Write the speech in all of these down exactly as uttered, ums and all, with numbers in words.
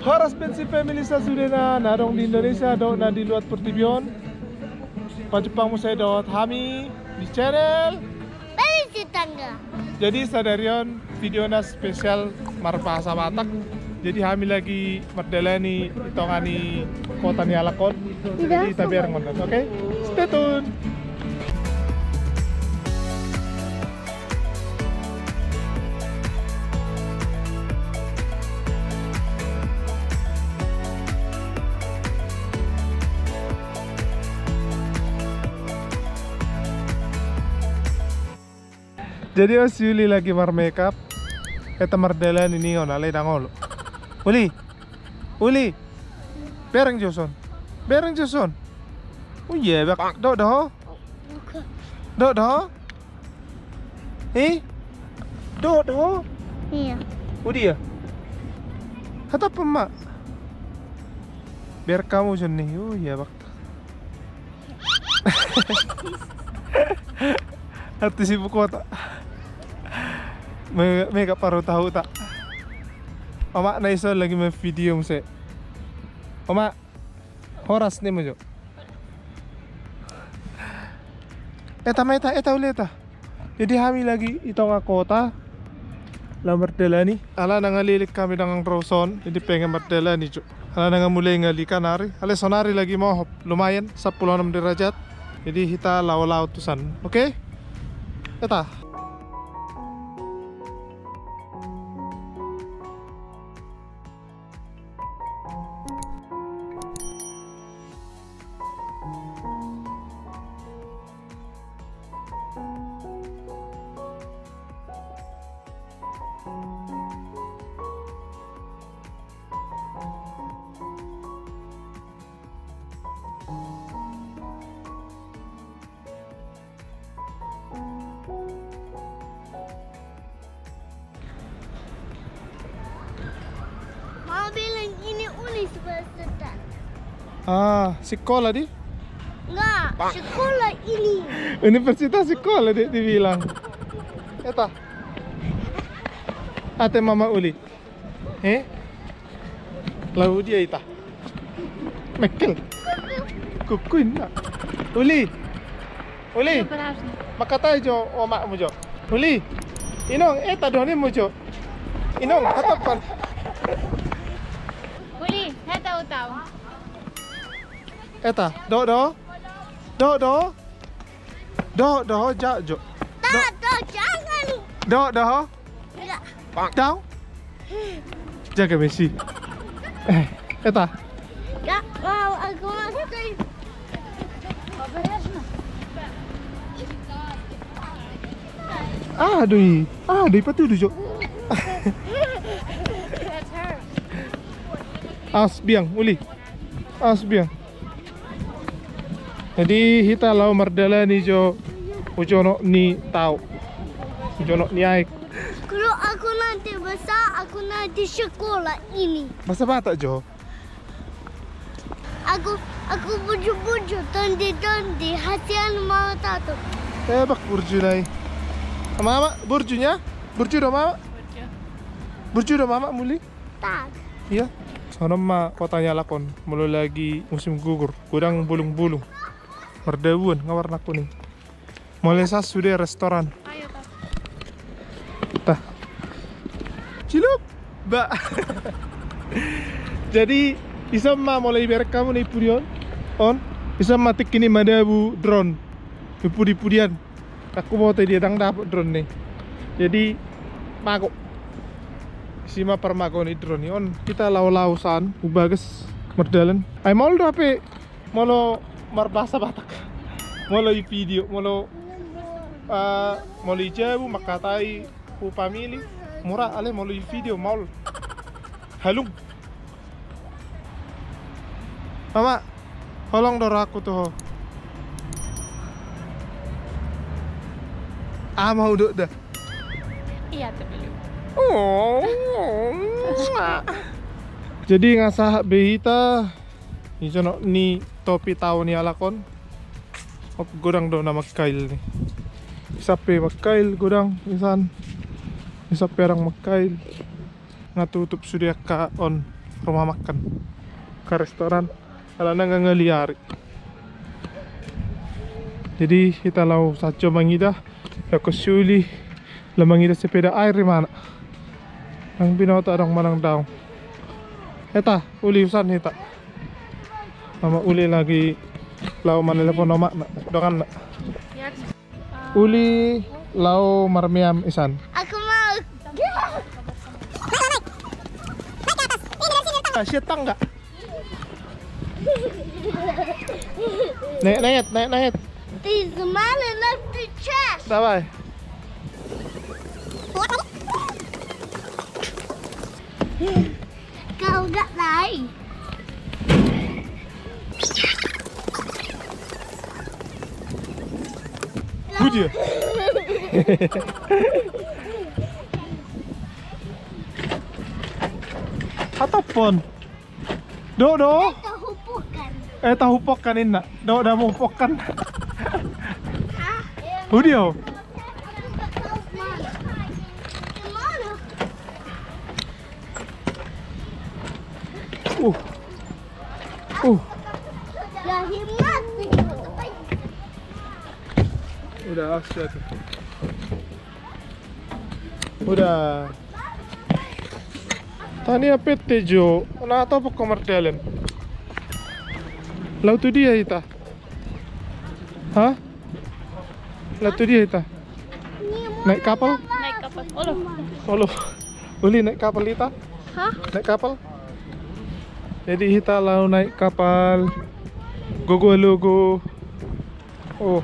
Horas pensi family sa sudena narong di Indonesia do na di luar pertibion. Pajepang musai do hami di channel Bali Tetangga. Jadi sadarion video na spesial mar bahasa Batak. Jadi hami lagi merdelani itongani kota ni alakon. Jadi tabiar ngonten, oke? Okay? Stay tune. Jadi Mas Yuli lagi mar makeup. Eta mardelan ini onale dangol. Uli. Uli. Bereng Joson. Bereng Joson. Oh iya bak do do. Do do. Eh? Do do. Iya. Udi ya. Kata pemak. Biar kamu jenih. Oh iya bak. Hati si buku tak. Mereka paru tahu tak. Oma Naisol lagi main video muse. Oma horas nih mojo. Eta meta eta uleta. Jadi kami lagi itong kota. Lamar delani. Ala nangalilik kami dengan Roson. Jadi pengen berdelani cuk. Ala nang mulai ngalikan hari. Ale sonari lagi mohop. Lumayan sepuluh enam derajat. Jadi kita law-law tusan. Oke? Okay? Eta. Ah, sekolah di? Enggak, sekolah ini. Universitas sekolah dia dibilang. Eta. Ate mama Uli. Eh? Lalu dia ita. Mekel. Kukuin nak. Uli. Uli. Makatai jo omak mojo. Uli. Inong eta doni mojo. Inong hatapan. Uli, heta utau. Eta, do do, do do, do do, ja jo. Do do, jangan. Do do, tidak. Down. Jaga Messi. Eh, Eta. Ya, mau aku masuk ke. Ah, doi, ah, doi patu dujo. Asbiang, Uli. Asbiang. Jadi kita lau merdela nih jo, ujono ni tau, ujono ni aik. Kalau aku nanti besar, aku nanti sekolah ini. Bahasa Batak jo. Aku aku buju-buju, tondi-tondi, hasian mau tato. Eh bak burju nai. Mama burjunya, burju do mama. Burju do mama muli. Tak. Iya. Soalnya mah kotanya lakon, mulai lagi musim gugur, kurang bulung-bulung. Merdewun, ngawarna kuning. Molesa sudah restoran. Ayo, tah. Tah. Cilup, Mbak. Jadi, bisa ma mulai berak kamu nih pudion. On, bisa mati kini madabu drone. Pudi-pudian. Aku mau tadi datang dapat drone nih. Jadi, mago. Sima permago nih drone nih. On, kita lau-lausan, ubages merdalan. Ay mau lu H P. Mau lo mar bahasa Batak. Molo i video, molo uh, molo i jabu makatai u pamili. Murah ale molo i video maul. Halung. Mama, holong doraku tuh. Ah mau duduk dah. Iya tapi lu. Oh. Jadi ngasah behita ijono ni topi tahun ya lakon, aku godang do nama kail nih. Isape makail godang insan, isape orang makail. Ngatutup sudah ka on rumah makan, ke restoran, alana nggak ngeliari. Jadi kita lau saco mangida, ya kesuli, lemangida sepeda air di mana? Nang pinau tak dong manang daung. Eta uli usan hita. Mama uli lagi lau mana telepon nama nak, dokan nak. Uli lau marmiam isan. Aku mau. Sietang nggak? Naik naik naik naik. This man left the chest. Давай. Kau gak naik. Hujan. Ataupun do do eh tahu pokan ini nak do dah mau pokan udio uh uh udah asyik udah tani apa tejo, nah atau apa komersialen? Laut dia kita, hah? Laut dia kita, naik kapal? Naik kapal, olo, olo, uli naik kapal kita? Hah? Naik kapal? Jadi kita lalu naik kapal, gogo logo, oh,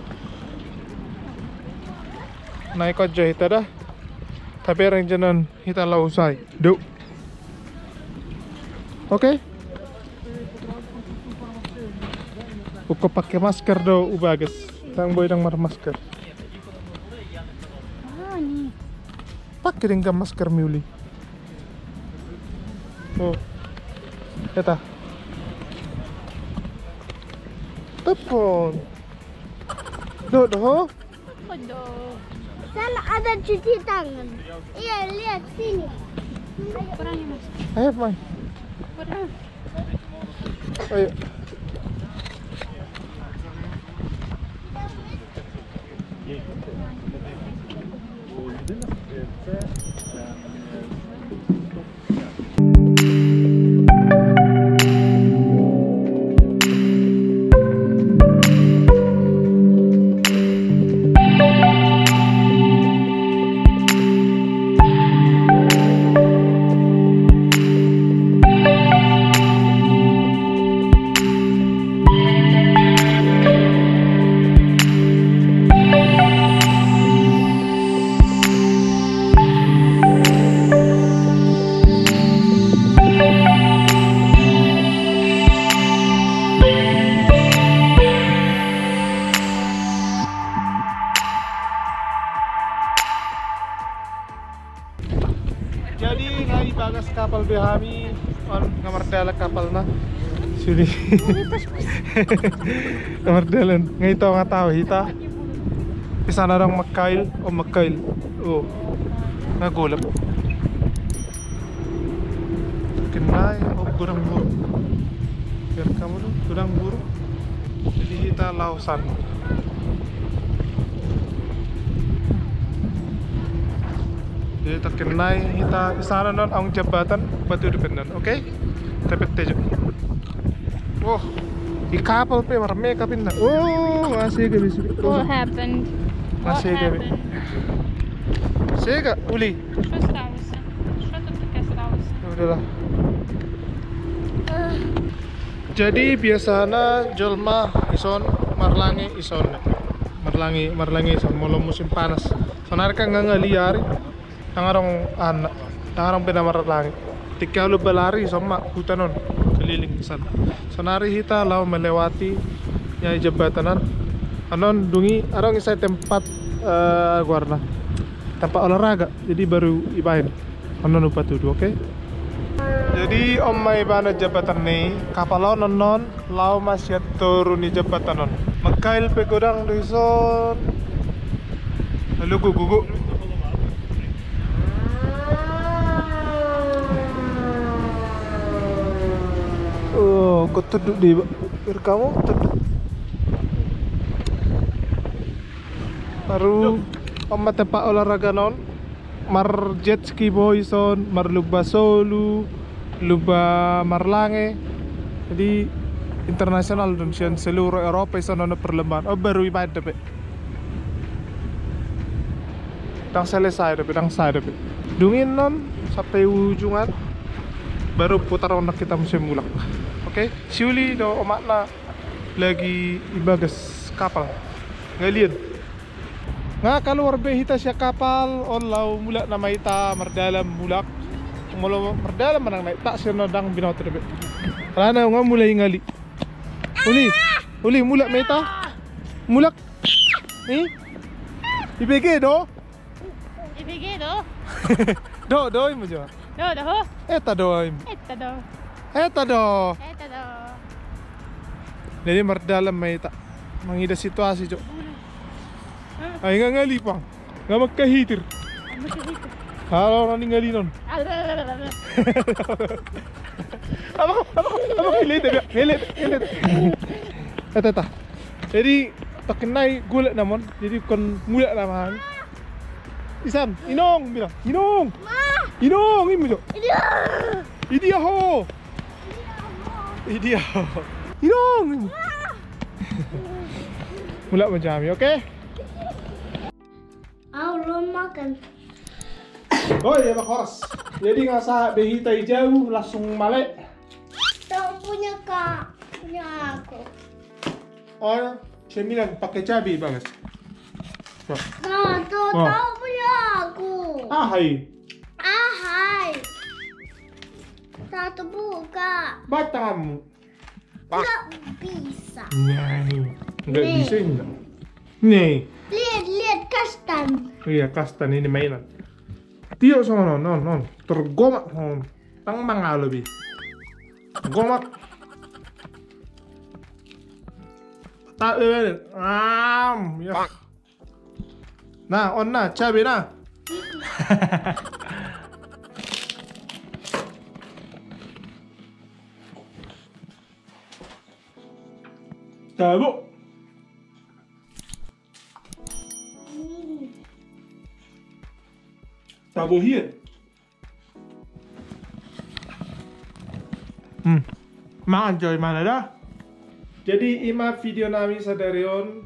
naik aja kita dah, tapi rencanaan kita lalu usai, do. Oke, okay. Uko pakai masker do, u bagus. Tang boy dang mar masker. Pakai dengan masker miuli. Oh, eta. Telepon. Do do. Do. Sana ada cuci tangan. Iya lihat sini. Ayo main. Ayo. Kapal behami on kamar dala kapal na sudi kamar dalan ngaito nga tao hita isa na rang makail o makail oh nagulap kenai o kurang buru biar kamu tuh kurang buru jadi kita lausan jadi terkenai kita sana non ang jabatan batu depenan, oke? Okay? Tepet tejo. Oh, di kapal pe war makeup in. Oh, masih gabi sih. What happened? Masih gabi. Sega uli. шестьсот. шестьсот. Udahlah. Uh. Jadi biasana jelma ison marlangi ison. Marlangi marlangi ison molo musim panas. Sonarka nggak ngeliari. Tangarong anak, tangarong penamar langit. Tiga lu berlari sama hutanon keliling sana. Sonari kita lau melewati nyai jembatanan. Anon dungi, arong isai tempat uh, guarna, tempat olahraga. Jadi baru ibain. Anon lupa tuduh, oke? Okay? Jadi om mai bana jembatan nih. Kapal lau non lau masih turuni jembatanon. Makail pegodang duison. Lalu gugugu. Kalau kau duduk di bibir kamu, duduk. Baru omat tempat olahraga non mar jet ski boyson, mar luba solu, luba marlange. Jadi internasional dan seluruh Eropa iso ono perlombaan. Oh baru ibadah pe. Tang selesai tapi tang selesai tapi. Dungin non sampai ujungan baru putaran kita musim mulak. Oke, okay. Siuli do omakna lagi ibagas kapal. Ngalian. Nga kaluar be hita siya kapal onlau mulak nama hita merdalam mulak. Molo merdalam manang naik tak siya nodang binaw terbe. Karena nga mulai ngali. Uli, uli mulak meta. Mulak. Ni. Ibege do. Ibege do. Do do imu jo. Do do. Eta do imu. Eta do. Eta do. Eta do. Jadi merdalam meta. Mangida situasi jo. Ay nga ngali pang, nga magkahitir. Halaw na ni ngali nun. Aba ko, aba ko, aba ko, hilit, hilit, hilit. Eta, eta. Jadi, takinay gulat naman. Jadi, kon mulat naman. Isan, inong, bilang, inong. Inong, imo jo. Idi aho. Idi aho. Inong. Mulat mo jami, okay? Belum makan. Oh iya Pak Horas. Jadi nggak sah behita jauh langsung malek. Tahu punya kak, punya aku. Oh, cemilan pakai cabai bagus. Nah, tuh oh. Tahu punya aku. Ahai. Ahai. Satu buka. Batam. Nggak bisa. Nah, nggak bisa enggak. Nih. Lihat, lihat kastan. Iya, kastan ini mainan. Tio sono, non, non, tergomak, non. Tang mangga lebih. Gomak. Tak lebarin. Am, ya. Nah, on nah, cabe nah. Cabut. Tabu hier. Hmm. Makan coy mana dah? Jadi ima video nami sadarion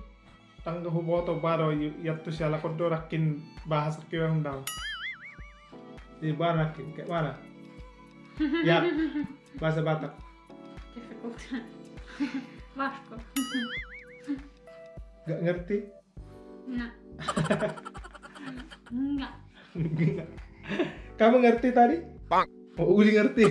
tang huboto baro yattu siala kondorakin bahasa keong dang. Di barakin kayak mana? Ya. Bahasa Batak. Vasco. Gak ngerti? Enggak. Enggak. Kamu ngerti tadi? Pak. Oh, Uli ngerti.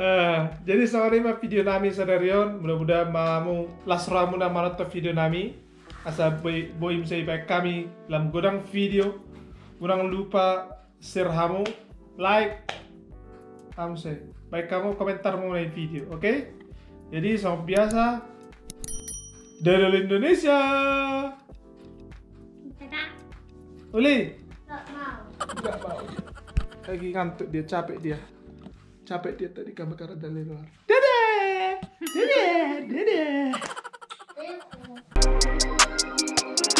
uh, jadi sorry ma video nami sadarion, mudah-mudahan mamu lasramu na marato video nami. Asa boim saya baik kami dalam godang video. Kurang lupa share hamu, like kamu saya. Baik kamu komentar mau naik video, oke? Okay? Jadi seperti biasa dari Indonesia. Uli? Gak mau. Gak mau. Lagi ngantuk dia, capek dia. Capek dia tadi gambar karena dari luar. Dadah! Dadah! Dadah!